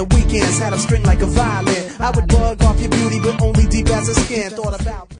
on the weekends, had them string like a violin. I would bug off your beauty, but only deep as a skin. Thought about